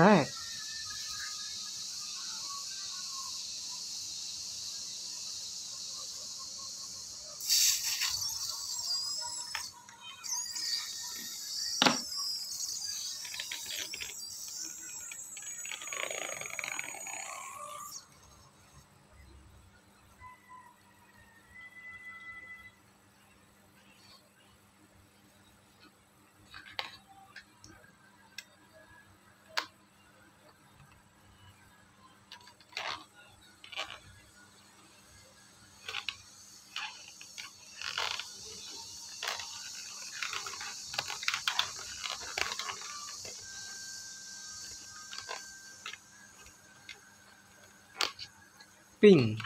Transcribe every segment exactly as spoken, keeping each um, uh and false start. Right. Pink.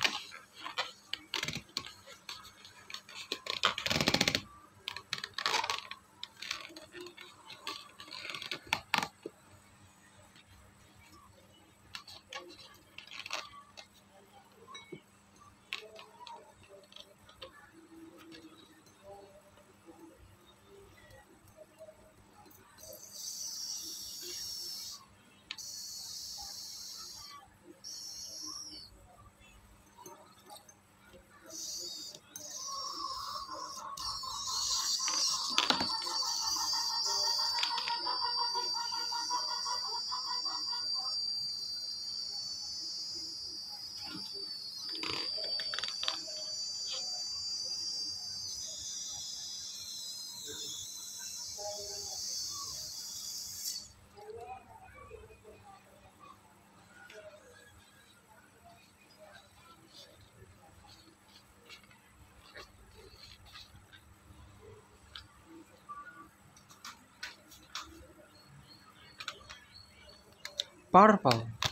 Purple.